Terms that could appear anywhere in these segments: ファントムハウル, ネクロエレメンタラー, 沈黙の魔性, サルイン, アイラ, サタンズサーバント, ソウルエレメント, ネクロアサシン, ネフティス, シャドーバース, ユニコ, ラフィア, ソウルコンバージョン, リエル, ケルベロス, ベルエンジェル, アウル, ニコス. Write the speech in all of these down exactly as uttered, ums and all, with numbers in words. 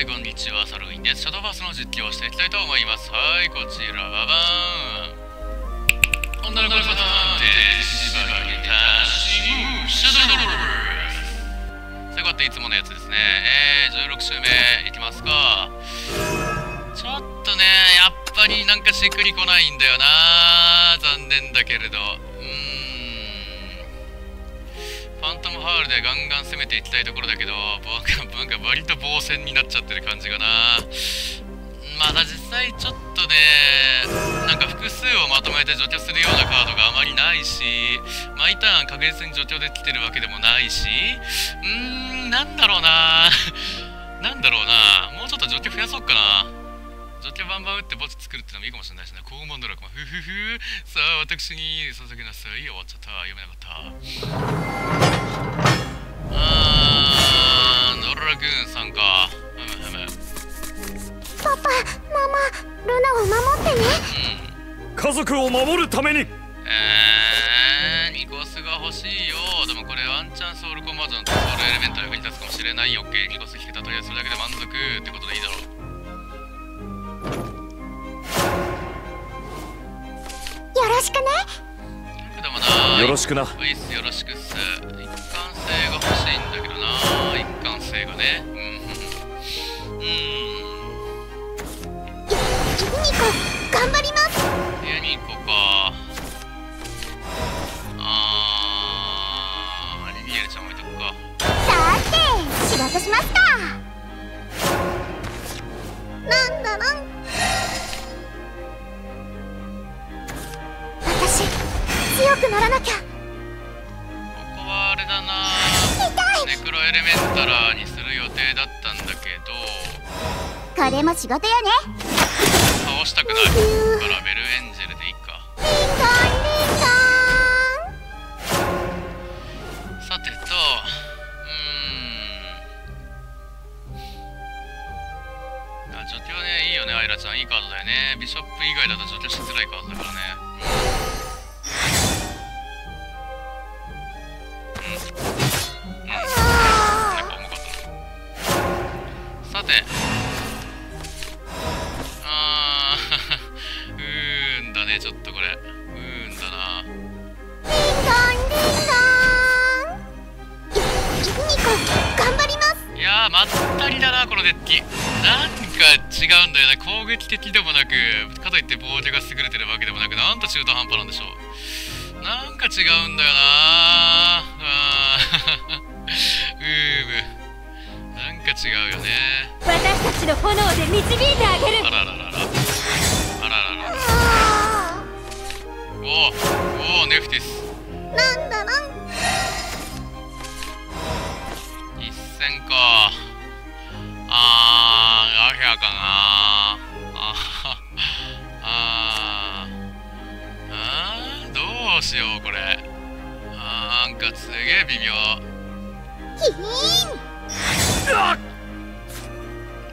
はい、こんにちは、サルインです。シャドーバースの実況をしていきたいと思います。はい、こちら、ババーン。女の子のことなんて、しばらくたしむ、シャドーバース。ということで、いつものやつですね。えー、じゅうろく週目いきますか。ちょっとね、やっぱりなんかしっくりこないんだよな。残念だけれど。うーん。ファントムハウルでガンガン攻めていきたいところだけど、なんか割と防戦になっちゃってる感じかな。まだ実際ちょっとね、なんか複数をまとめて除去するようなカードがあまりないし、毎ターン確実に除去できてるわけでもないし、うーん、なんだろうな。なんだろうな。もうちょっと除去増やそうかな。除去バンバン打って墓地作るってのもいいかもしれないしね。肛門ドラゴン、ふふふ。さあ、私に注ぎなさい。終わっちゃった。読めなかった。あー、ドラグーンさんか。ふむふむ。パパ、ママ、ルナを守ってね。うん、家族を守るために。えー、ニコスが欲しいよ。でもこれワンチャンソウルコンバージョンとソウルエレメント役に立つかもしれないよ。オッケー、ニコス引けたとりあえずそれだけで満足ってことでいいだろう。よろしくね。でもな。よろしくな。ウィスよろしくっす。一貫性が欲しいんだけどな。一貫性がね。うんうん。ユニコ頑張ります。ユニコか。ああ、リエルちゃん置いとくか。さて、仕事しますか。なんだなん。私強くならなきゃ。あれだな、ネクロエレメンタラーにする予定だったんだけど、これも仕事よね。倒したくないからベルエンジェルでいいか。さてと、うーん、あ、除去ね、いいよね。アイラちゃんいいカードだよね。ビショップ以外だと除去しづらいカードだからね。うん、攻撃的でもなく、かといって防御が優れてるわけでもなく、なんと中途半端なんでしょう。なんか違うんだよなー。うーむ、なんか違うよね。私たちの炎で導いてあげる。あらららら、あらららら。おおおお、ネフティス。なんだなん。一戦か。あー、ラフィアかなー。どうしようこれ。あー、なんかすげえ微妙。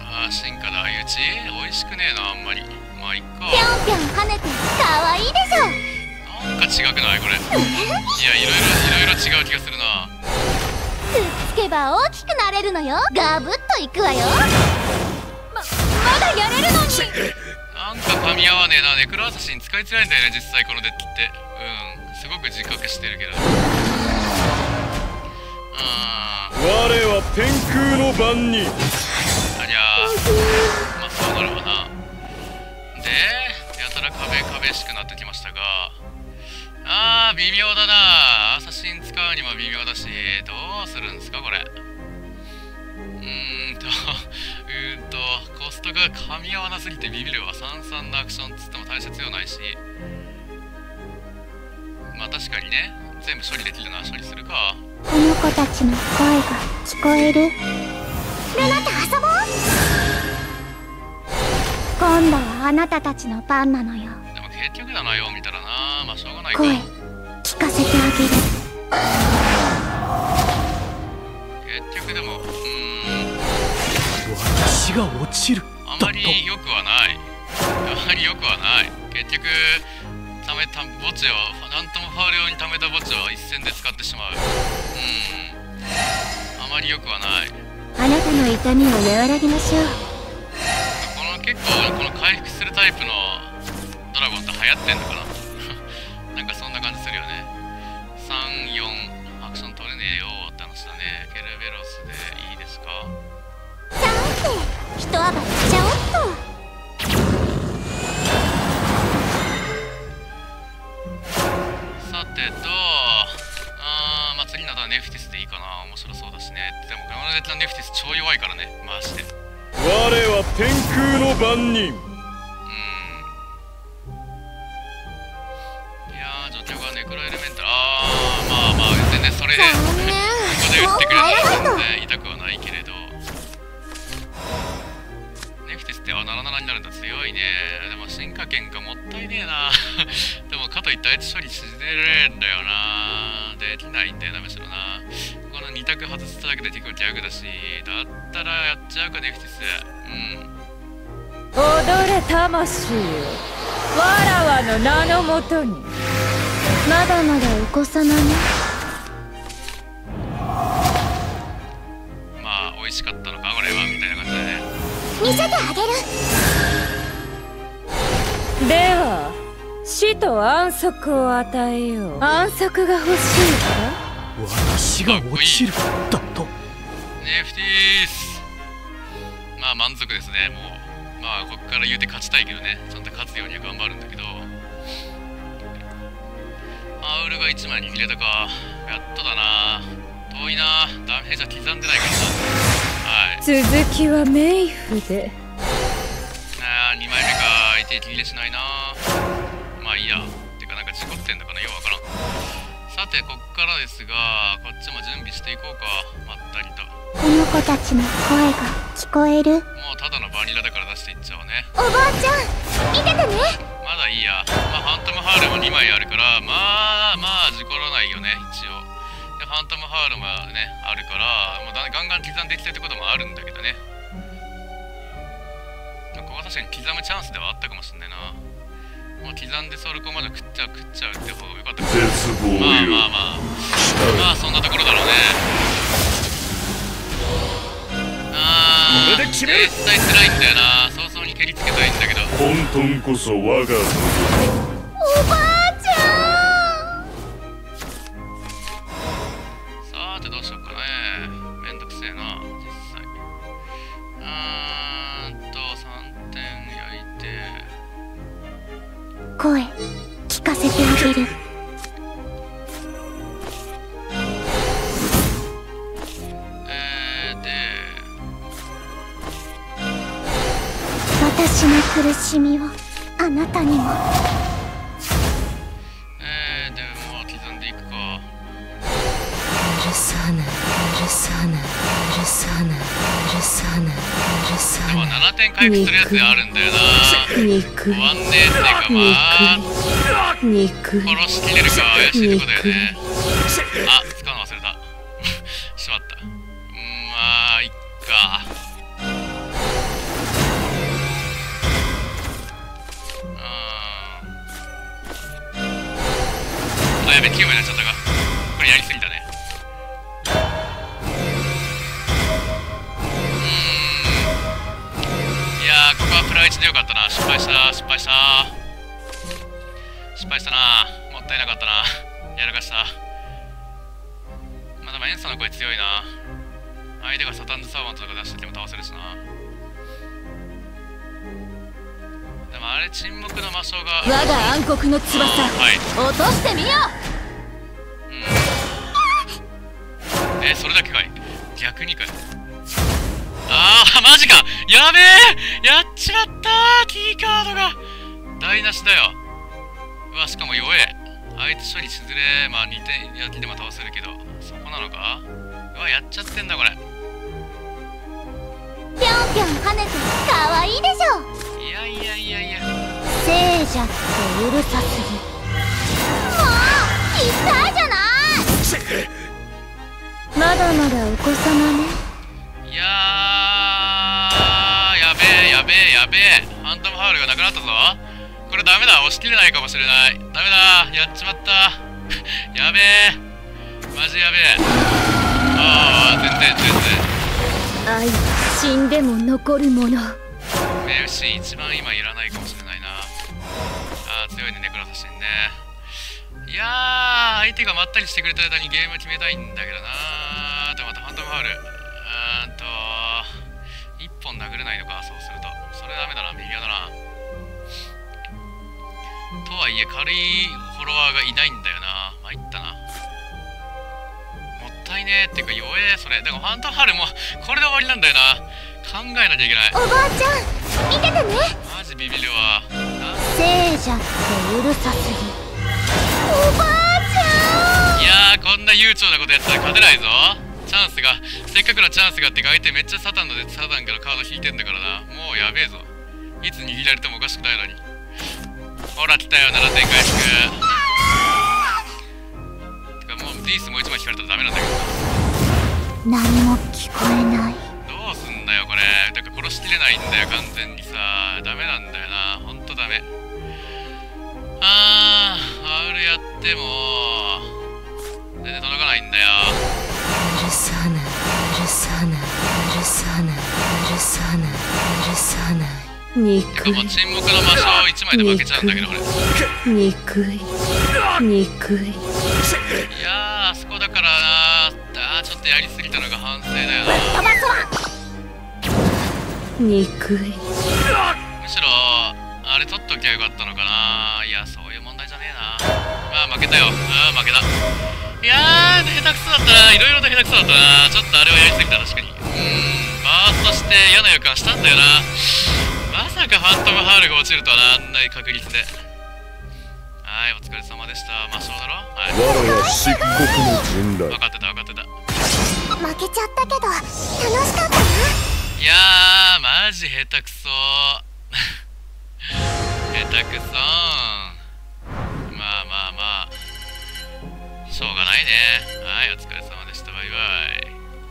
あー、進化だ。相打ちおいしくねえな、あんまり。まあいっか。ぴょんぴょん跳ねてかわいいでしょ。なんか違くないこれ。いや、いろいろいろいろ違う気がするな。くっつけば大きくなれるのよ。ガブッといくわよ。ままだやれるのに。なんか噛み合わねえな。ネクロアサシン使いづらいんだよね、実際このデッキって。うん、すごく自覚してるけど。ああ、我は天空の番に。ありゃー、まあそうなるわな。で、やたら壁壁しくなってきましたが、あー、微妙だな。アサシン使うにも微妙だし、どうするんですかこれ。うーんとうーんとコストが噛み合わなすぎてビビるわ。三々のアクションつっても大切よないし、まあ確かにね、全部処理できるのは処理するか。この子たちの声が聞こえる。ルナと遊ぼう。今度はあなたたちの番なのよ。でも結局だな、よう見たらな。まあしょうがないか。声聞かせてあげる。結局でも、うん。私が落ちる。あまり良くはない。あまり良くはない。結局ためた墓地を、なんともファウル用にためた墓地を一戦で使ってしまう。うん。あまり良くはない。あなたの痛みを和らげましょう。この結構この回復するタイプのドラゴンって流行ってんのかななんかそんな感じするよね。さん、よんアクション取れねえよーって話だね。ケルベロスでいいですか。さんてん一暴れしちゃおっと。さてと、あー、まあ、次のはネフティスでいいかな。面白そうだしね。でもこのネタネフティス超弱いからね、マジで。我は天空の番人。うん、いやー、状況がネクロエレメンタル。あー、まあまあ全然それでここで打ってくれるのは全然痛くはないけれど、ネフティスってあなななになるんだ。強いね。でも進化圏がもったいねえなでもかといってあいつ処理しねえんだよな。できないんだよな、むしろな。このに択外しただけで結構ギャグだし、だったらやっちゃうかネフティス。うん、踊れ魂よ、わらわの名のもとに。まだまだお子様ね。まあ美味しかったのかこれは、みたいな感じだね。見せてあげる。では死と安息を与えよう。安息が欲しいか。私が落ちるだと。ネフティス、まあ満足ですね。もうまあここから言うて勝ちたいけどね、ちゃんと勝つようには頑張るんだけど。アウルがいちまいに入れたか。やっとだな。遠いな、ダメージは刻んでないからな。はい、続きは冥府で。ああ、にまいめか。相手気にしないな。まあいいや。てかなんか事故ってんだからようわからん。さてこっからですが、こっちも準備していこうか、まったりと。この子たちの声が聞こえる。もうただのバニラだから出していっちゃおうね。おばあちゃん見ててね。まだいいや。まあファントムハーレもにまいあるから、まあまあ事故らないよね一応。ファントムハウルもねあるから、もうだガンガン刻んでいきたいってこともあるんだけどね。ここは確かに刻むチャンスではあったかもしれないな。もう刻んでソルコまで食っちゃう食っちゃうって方がよかったかも。まあまあまあまあそんなところだろうね。ああ絶対辛いんだよな。早々に蹴りつけたいんだけど。混沌こそ我がおばあ。声聞かせてあげる。えーで私の苦しみをあなたにも。えーでもう刻んでいくか。許さない許さない許さない許さない許さない。でもななてん回復するやつがあるんだよな。肉ワンネーっていうか、まあ肉殺しきれるか怪しいとこだよね。あ、使うの忘れたしまった。うん、まあいっか。うん、あ、やべ、きゅうまいになっちゃったか。これやりすぎたね。プライチでよかったな。失敗した失敗した失敗したな。もったいなかったな。やらかした。まあでもエンサーの声強いな。相手がサタンズサーバントとか出してても倒せるしな。でもあれ沈黙の魔性が我が暗黒の翼、はい、落としてみよう、うん、え、それだけかい。逆にかい。ああマジか。やべえ、やっちまったー。キーカードが台無しだよ。うわ、しかも弱え。あいつ処理しずれ。まあにてんやきでも倒せるけど、そこなのか。うわ、やっちゃってんだこれ。ぴょんぴょん跳ねてかわいいでしょ。いやいやいやいや、聖者ってうるさすぎ。もうキッターじゃないまだまだお子様ね。いやーやべえやべえ、ファントムハウルがなくなったぞ。これダメだ、押し切れないかもしれない。ダメだ、やっちまったやべえ、マジやべえ。ああ、全然全然愛は死んでも残るもの。メルシー一番今いらないかもしれないな。あー強いね、ネクラサシンね。いやー相手がまったりしてくれた間にゲーム決めたいんだけどな。でまたファントムファウル、うーんと一本殴れないのか。そうするとそれダメだな、右側だな。とはいえ軽いフォロワーがいないんだよな。参ったな、もったいねえっていうか弱えそれ。でもファントムファウルもこれで終わりなんだよな。考えなきゃいけない。おばあちゃん見ててね。マジビビるわ。聖者って許さすぎ。おばあちゃん、いやーこんな悠長なことやったら勝てないぞ。チャンスがせっかくのチャンスがあって相手めっちゃサタンのでサタンからカード引いてんだからな。もうやべえぞ、いつ握られてもおかしくないのに。ほら来たよ ななてん回復。てかもうディースもういちまい引かれたらダメなんだけど。何も聞こえない。どうすんだよこれ。だから殺しきれないんだよ完全にさ。ダメなんだよな、ほんとダメ。あー R やっても全然届かないんだよ。許さない許さない許さない許さない許さない。てかもう沈黙の魔性をいちまいで負けちゃうんだけど俺。憎い憎い。いやーあそこだからなあ、ちょっとやりすぎたのが反省だよな。憎い。むしろあれ取っときゃよかったのかな。いやそういう問題じゃねえな。まあ負けたよ。ああ負けた。いやー下手くそだったな、いろいろと下手くそだったな。ちょっとあれはやりすぎた。確かにうーんバーストして嫌な予感したんだよな。まさかファントムハウルが落ちるとはな、あんな確率で。はいお疲れ様でした。魔性だろ、はい、我が漆黒の陣雷。分かってた分かってた。負けちゃったけど楽しかったな。いやーマジ下手くそ下手くそー。まあまあまあしょうがないね。はいお疲れ様でした、バイバイ。